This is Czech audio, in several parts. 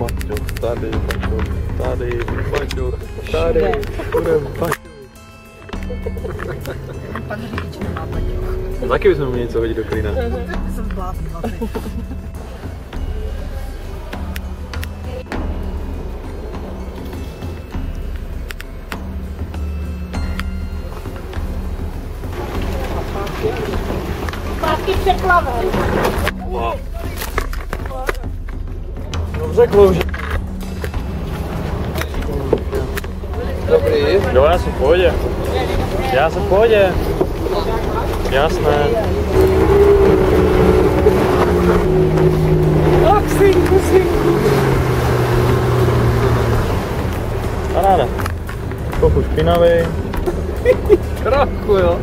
Baťoch tady, Baťoch tady, Baťoch tady, budem Baťoch. Pan řidič nemá Baťoch. Taky bychom měli něco hodit do klína. Jsem zbláznila. Pátky před hlavou. Dobře klouží. Dobrý. Jo, já jsem v pohodě. Já jsem v pohodě. Jasné. Tak, synku, synku. Paráda. Trochu špinavý. Trochu, jo.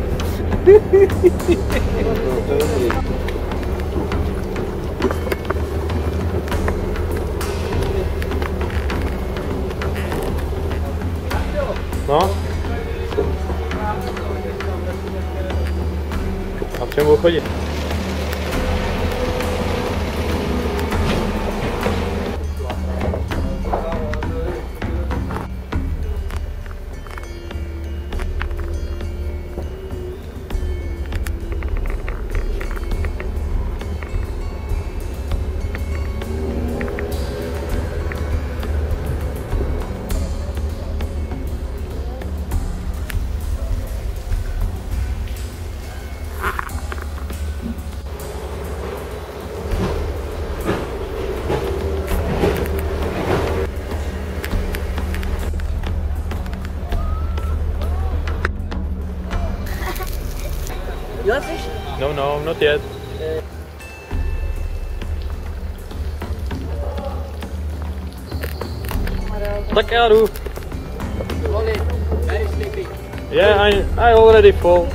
No? A v čem budu chodit? You have fish? No, no, not yet. Tak já jdu. Yeah, I already fall.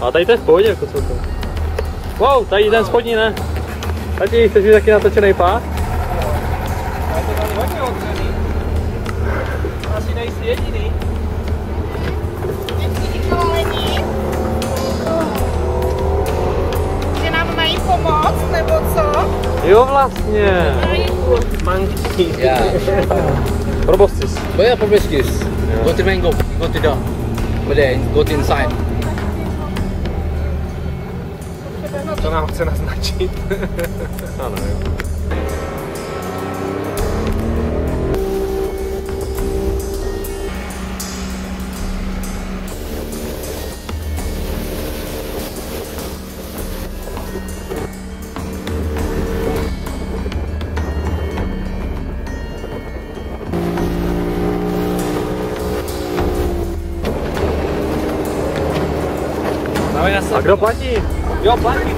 A tady to je v pohodě, jako co to. Wow, tady ten spodní, ne? Tati, chceš mi taky natočený pás? Asi nejsi jediný. Že nám mají pomoc, nebo co? Jo, vlastně. Manky. Proboscis. Go to proboscis. Go to mango. Go to the. Go to inside. To nám chce naznačit. Ano, jo. A kdo platí? Jo, platí.